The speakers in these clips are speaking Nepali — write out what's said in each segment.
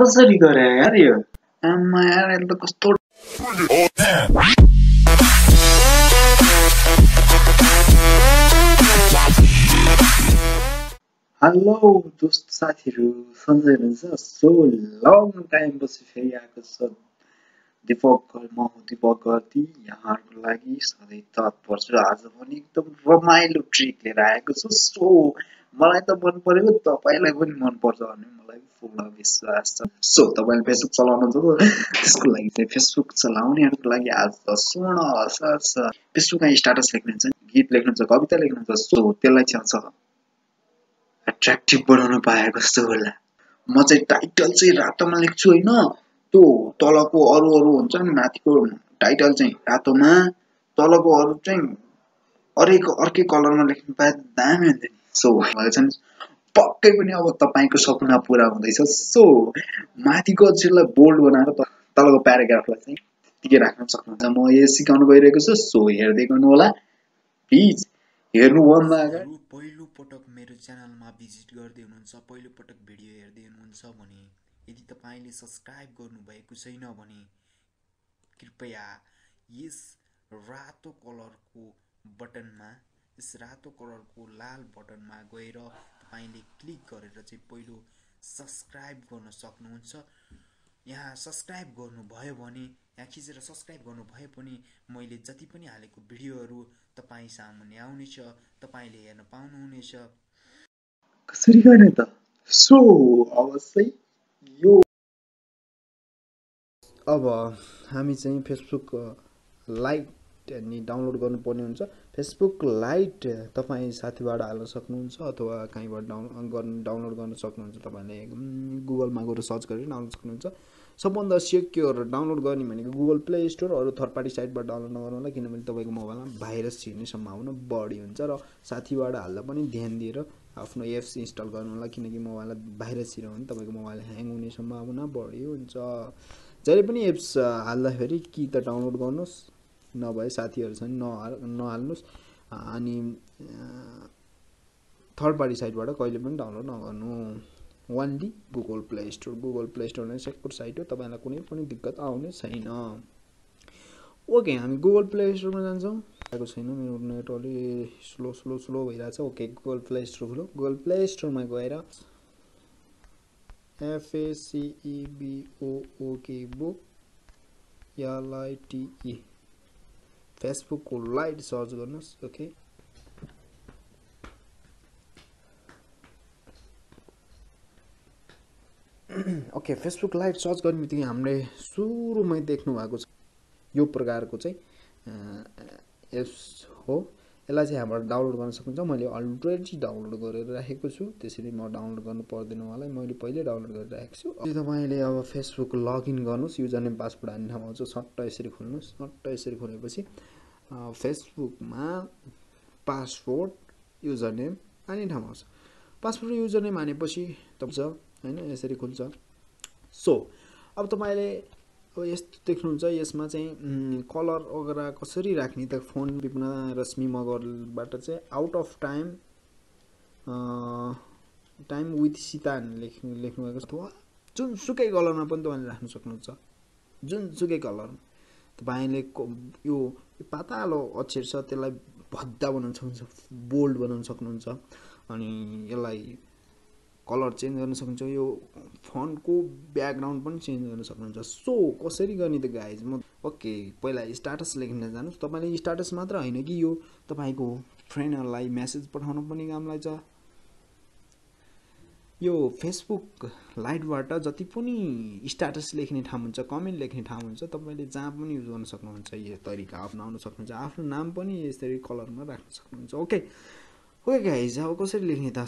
कसरी गरे यार यो अम्मा यार ये त कस्तो हेलो दोस्त साथीहरु सन्जय हुन्छ सो लङ टाइम पछि फेरि आएको छ दीपक कल म दीपक गर्ती यहाँहरुको लागि सधैं तत्पर छु आज पनि एकदम रमाइलो ट्रिक लिएर आएको छु सो मलाई त मन परेको तपाईलाई पनि मन पर्छ भन्ने मलाई पूर्ण विश्वास छ सो तपाईले फेसबुक चलाउनुहुन्छ त्यसको लागि चाहिँ फेसबुक चलाउनेहरुको लागि आज स्वर्ण अवसर छ फेसबुकमा स्टेटस लेख्नुहुन्छ गीत लेख्नुहुन्छ कविता लेख्नुहुन्छ सो त्यसलाई छ्याउँछ अट्र्याक्टिभ बनाउन पाए कस्तो होला म चाहिँ टाइटल चाहिँ रातोमा लेख्छु हैन त्यो तलको अरु हुन्छ नि माथिको टाइटल चाहिँ रातोमा तलको अरु चाहिँ अरेको अर्कै कलरमा लेख्न पाए दामी हुन्छ नि सो भन्छन् पक्कै पनि अब तपाईको सपना पूरा हुँदैछ सो माथिको अक्षरलाई बोल्ड बनाएर तलको प्याराग्राफलाई चाहिँ त्यतिकै राख्न सक्नुहुन्छ म यो सिकाउन गइरहेको छु सो हेर्दै गर्नु होला प्लिज हेर्नु भन्दा अगाडि पहिलो पटक मेरो च्यानलमा भिजिट गर्दै हुनुहुन्छ पहिलो पटक भिडियो हेर्दै हुनुहुन्छ भने यदि तपाईले सब्स्क्राइब गर्नु भएको छैन भने कृपया यस रातो कलरको बटनमा इस रातो कलर को लाल बटन मा गएर तपाईले क्लिक गरेर चाहिँ पहिलो सब्स्क्राइब गर्न सक्नुहुन्छ यहाँ सब्स्क्राइब गर्नु भयो भने यहाँ खिचेर सब्स्क्राइब गर्नु भए पनि मैले जति पनि हालेको भिडियोहरु तपाई सामने आउने छ तपाईले हेर्न पाउनु हुनेछ कसरी गर्ने त सो अवश्य यो अब हामी चाहिँ फेसबुक लाइक अनि डाउनलोड गर्नुपर्ने हुन्छ फेसबुक लाइट तपाई साथीबाट हाल्न सक्नुहुन्छ अथवा कहीबाट डाउनलोड गर्न सक्नुहुन्छ तपाईले गुगलमा गएर सर्च गरेर डाउनलोड सक्नुहुन्छ सबभन्दा सिक्योर डाउनलोड गर्ने भनेको गुगल प्ले स्टोर अरु थर्ड पार्टी साइटबाट डाउनलोड नगर्नु होला किनभने तपाईको मोबाइलमा भाइरस छिर्ने सम्भावना बढी हुन्छ र साथीबाट हाल्दा पनि ध्यान दिएर आफ्नो एप्स इन्स्टल गर्नु होला किनकि मोबाइलमा भाइरस छिर्यो भने तपाईको मोबाइल ह्याङ हुने सम्भावना बढी हुन्छ जहिले पनि एप्स हाल्दाखेरि कि त डाउनलोड गर्नुस् नभए साथीहरु चाहिँ नहाल्नुस् अनि थर्ड पार्टी साइटबाट कहिले पनि डाउनलोड नगर्नु ओन्ली गुगल प्ले स्टोर नै सेक्युर साइट हो तपाईलाई कुनै पनि दिक्कत आउने छैन ओके हामी गुगल प्ले स्टोरमा जान्छौं आएको छैन मेरो नेट अलि स्लो भइराछ ओके गुगल प्ले स्टोर खोलो गुगल प्ले स्टोरमा गएर FACEBOOK LITE Facebook lite search गर्नुस् okay okay Facebook lite search गर्ने बित्तिकै हामीले सुरुमै देख्नु भएको छ यो प्रकारको चाहिँ एप्स हो यसलाई चाहिँ हामीले डाउनलोड गर्न सक्नुहुन्छ मैले अलरेडी डाउनलोड गरेर राखेको छु त्यसैले म डाउनलोड गर्नु पर्दैन मलाई मैले पहिले डाउनलोड गरेर राखेको छु अनि तपाईले अब फेसबुक लगइन गर्नुस् युजर नेम पासवर्ड हाल्ने ठाउँमा आउँछ सट्ट यसरी खोल्नुस् सट्ट यसरी खोलेपछि फेसबुकमा पासवर्ड युजर नेम हाल्ने ठाउँमा आउँछ पासवर्ड युजर नेम हालेपछि तब्छ हैन यसरी खुल्छ सो अब तपाईले यस्तो देख्नुहुन्छ यसमा चाहिँ कलर वगैरह कसरी राख्ने त फोन विपना रश्मि मगरबाट चाहिँ out of time time with सीतान लेख्नु भएको छ जुन सुकै कलरमा पनि तपाईले राख्न सक्नुहुन्छ जुन सुकै कलरमा तपाईले यो पातालो अक्षर छ त्यसलाई भद्दा बनाउन सक्नुहुन्छ बोल्ड बनाउन सक्नुहुन्छ अनि यसलाई कलर चेन्ज गर्न सक्नुहुन्छ यो फोन्टको ब्याकग्राउन्ड पनि चेन्ज गर्न सक्नुहुन्छ सो कसरी गर्ने त गाइज म ओके पहिला स्टेटस लेख्न जानुस् तपाईले स्टेटस मात्र हैन कि यो तपाईको फ्रेन्डहरुलाई मेसेज पठाउन पनि काम लाग्छ यो फेसबुक लाइटबाट जति पनि स्टेटस लेख्ने ठाउँ हुन्छ कमेन्ट लेख्ने ठाउँ हुन्छ तपाईले जहाँ पनि युज गर्न सक्नुहुन्छ यो तरिका अपनाउन सक्नुहुन्छ आफ्नो नाम पनि यसरी कलरमा राख्न सक्नुहुन्छ ओके ओके गाइज अब कसरी लेख्ने त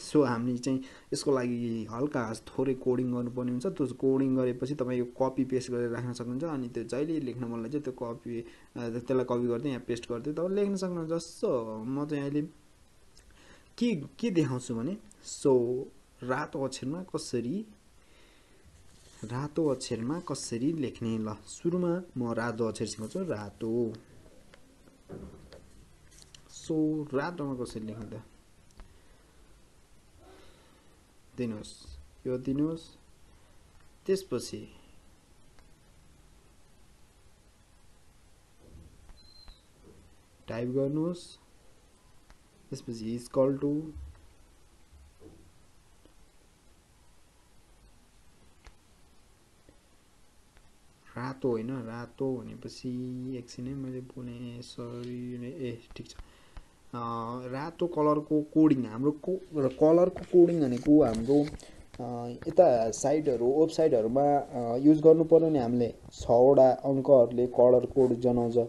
सो हामीले चाहिँ यसको लागि हल्का थोरै कोडिङ गर्नुपर्ने हुन्छ त्यो कोडिङ गरेपछि तपाईं यो कपी पेस्ट गरेर राख्न सक्नुहुन्छ अनि त्यो जहिले लेख्न मन लाग्छ त्यो कपी त्यसलाई कपी गर्दै यहाँ पेस्ट गर्दै तपाईं लेख्न सक्नुहुन्छ सो म चाहिँ अहिले के देखाउँछु भने सो रातो अक्षरमा कसरी लेख्ने ल सुरुमा म रातो अक्षर सिकाउँछु रातो सो रातोमा कसरी लेख्ने त दिनुस् यो दिनुस् this pussy. Type garnose. This pussy is called to रातो है ना रातो होने पर सी एक्सीने मजे बोले सॉरी ने ए ठीक चा रातो कलर को कोडिंग है हम लोग को कलर को कोडिंग है ने को हम लोग इता side row of side row में यूज़ करने पर ने हमले साउंडा उनका अर्ले कलर कोड जाना जा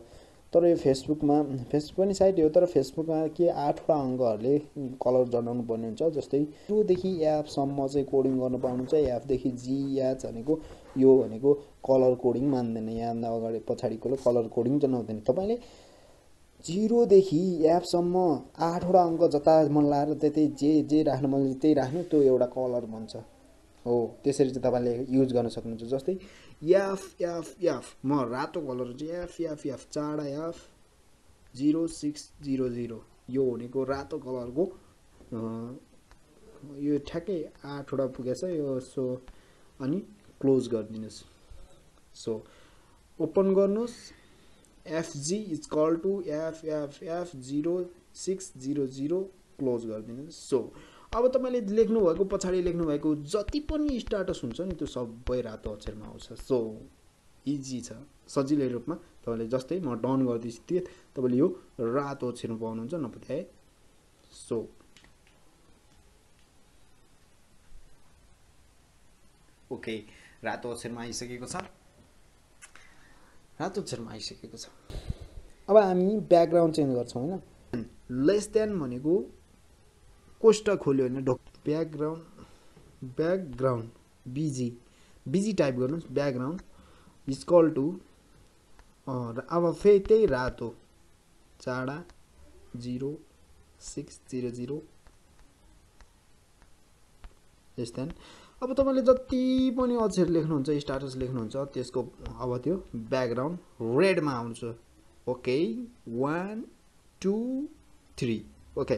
तो ये फेसबुक में फेसबुक ने साइड यो तो फेसबुक में कि 8 अंगा अर्ले कलर जाना उन बने जा जस्ते जो देखी ऐप सम्मोसे कोडिंग करने पर उनसे ऐप देखी जी या जाने को यो वाले को कलर कोडिंग मान देने या ना वगैरह पछाड़ी को लो कलर कोडिंग चलाओ देने तो पहले जीरो देखी ऐप सम्मा आठ वाला अंक जता मन लार देते जे जे रहने मन देते रहने तो ये वाला कलर मनसा ओ तेरे जता पहले यूज़ करने सकने जो जस्ते याफ याफ याफ मार रातों कलर जी याफ याफ याफ चारा याफ 0600 यो वाले को रातों कलर को ये ठके आठ वाला पुगेसा यो सो अनि close gardeners so open gardeners fg is called to ff0600 close gardeners so अब तो मैं लेखनु भाई को पछाड़ी लेखनु भाई को जति पनि स्टार्टस हुन्छ नि त्यो सबै रातो अक्षरमा आउँछ so easy छ सजिलै रुपमा तपाईले जस्तै म डन गर्दिछु त्यही तपाईले यो रातो अक्षर पाउनुहुन्छ नपत्याए so okay रातो अक्षरमा आइसकेको छ रातो अक्षरमा आइसकेको छ अब हामी ब्याकग्राउन्ड चेन्ज गर्छौं हैन लेस देन भनेको कोष्टक खोल्यो हैन background background BG BG type गर्नुस् ब्याकग्राउन्ड इज इक्वल टु अब फेरि त्यही रातो चाडा 0600 लेस देन अब तो मतलब जब ती पनी अच्छे लिखना होना चाहिए स्टार्टर्स लिखना होना चाहिए तो इसको आवाज़ यो बैकग्राउंड रेड में आना चाहिए ओके 1 2 3 ओके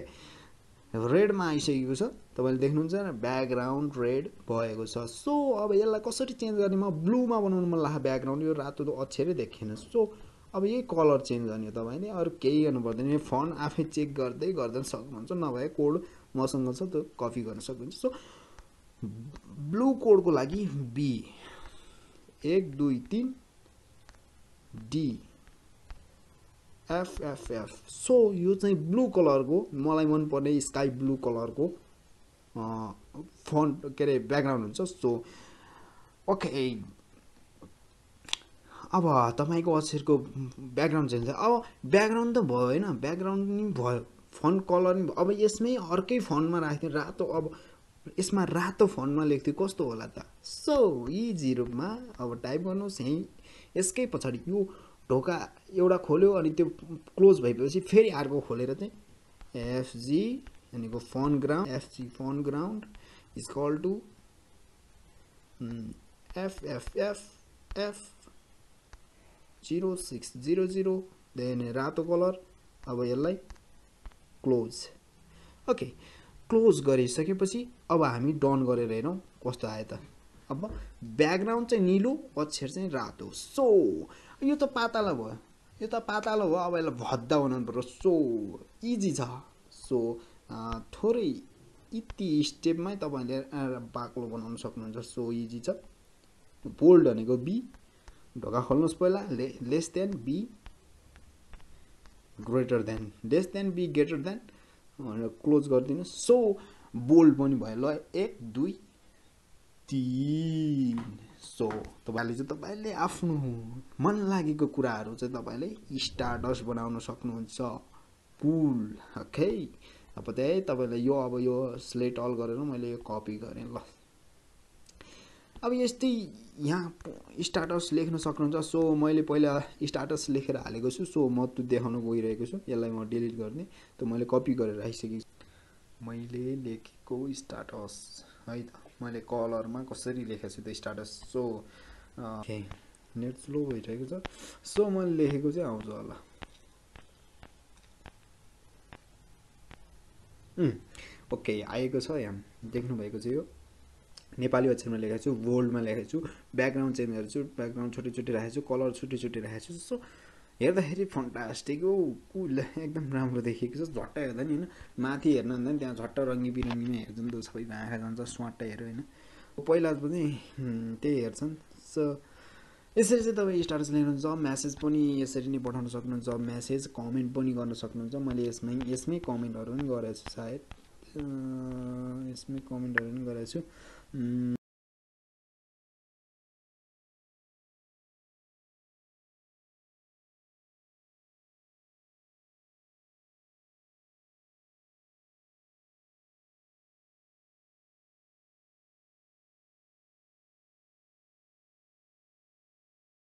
रेड में ऐसे ही कुछ तो मतलब देखना होना चाहिए बैकग्राउंड रेड बॉय कुछ सो अब ये लाइक कौशली चेंज करने में ब्लू में बनों में लाह बैकग्राउंड यो रात तो अच्छे रे देखे ना सो अब ये कलर चेंज करनी होता है भाई ने और कई अनुपात ने फ़ोन आप ही चेक कर दे गर्दन सकते हैं ना भाई कोड मौसम का तो कॉफ़ी करने सकते हैं सो ब्लू कोड को लगी B 1 2 3 D F F F so यो चाहिँ ब्लू कलर को मलाई मन पर्ने स्काई ब्लू कलर को फोन के बैकग्राउंड हुन्छ सो ओके अब तपाईको अक्षरको बैकग्राउंड चेन्ज अब बैकग्राउंड त भयो हैन बैकग्राउंड नि भयो फोन कलर नि अब यसमै अर्कै फोनमा राख्थे रातो अब इसमें रातो फोन में लेख्थ्यो कस्तो होला त सो इजी रुपमा अब टाइप गर्नुस् है यसकै पछाडी यो ढोका एउटा खोल्यो अनि त्यो क्लोज भएपछि फेरि अर्को खोलेर चाहिँ एफजी अनि को foreground FG foreground is equal to ff0600 then रातो कलर अब यसलाई क्लोज ओके क्लोज गरिसकेपछि अब हामी डन गरेर हेरौं कस्तो आयो त अब ब्याकग्राउन्ड चाहिँ नीलो अक्षर चाहिँ रातो सो यो त पाताला भयो यो त पाताला भयो अब यसलाई भद्दा बनाउनु पर्यो सो इजी छ सो थोरै यति स्टेपमै तपाईले बाक्लो बनाउन सक्नुहुन्छ सो इजी छ बोल्ड भनेको बी ढोका खोल्नुस् पहिला less than B greater than less than B greater than close गर्दिनु सो बोल्ड पनि भयो ल 1 2 3 सो तपाईले आफ्नो मन लागेको कुराहरु चाहिँ तपाईले स्टारडस्ट बनाउन सक्नुहुन्छ कुल ओके अब त्यही तपाईले यो अब यो स्लेट अल गरेर मैले कपी गरे ल अब यस्तै यहाँ स्टारडस्ट लेख्न सक्नुहुन्छ सो मैले पहिला स्टारडस्ट लेखेर हालेको छु सो म त्यो देखाउन गइरहेको छु यसलाई म डिलिट गर्ने त मैले कपी गरेर राखिसकेको छु मैले लेखेको स्टारडस्ट है त मैले कलरमा कसरी लेखेको छु त्यो stardust so okay net slow भइरहेको छ सो मैले लेखेको चाहिँ आउँछ होला ओके आएको छ यहाँ देख्नु भएको छ यो नेपाली अक्षरमा लेखेको छु बोल्डमा लेखेको छु ब्याकग्राउन्ड चेन्ज गरेछु ब्याकग्राउन्ड छोटो छोटो राखेको छु कलर छोटो छोटो राखेको छु सो हेर्दाखेरि फन्टास्टिक हो कुल एकदम राम्रो देखिएको छ झट्ट हेर्दा नि हैन माथि हेर्न भन्दा नि त्यहाँ झट्ट रंगी बिरंगीमा हेर्छन् त सबै आँखा जान्छ स्वाट्ट हेर्यो हैन पहिला पनि त्यही हेर्छन् सो यसरी चाहिँ तपाई स्टेटस लेख्नुहुन्छ मेसेज पनि यसरी नै पठाउन सक्नुहुन्छ मेसेज कमेन्ट पनि गर्न सक्नुहुन्छ मैले यसमै कमेन्टहरु पनि गरेछु सायद यसमै कमेन्टहरु पनि गरेछु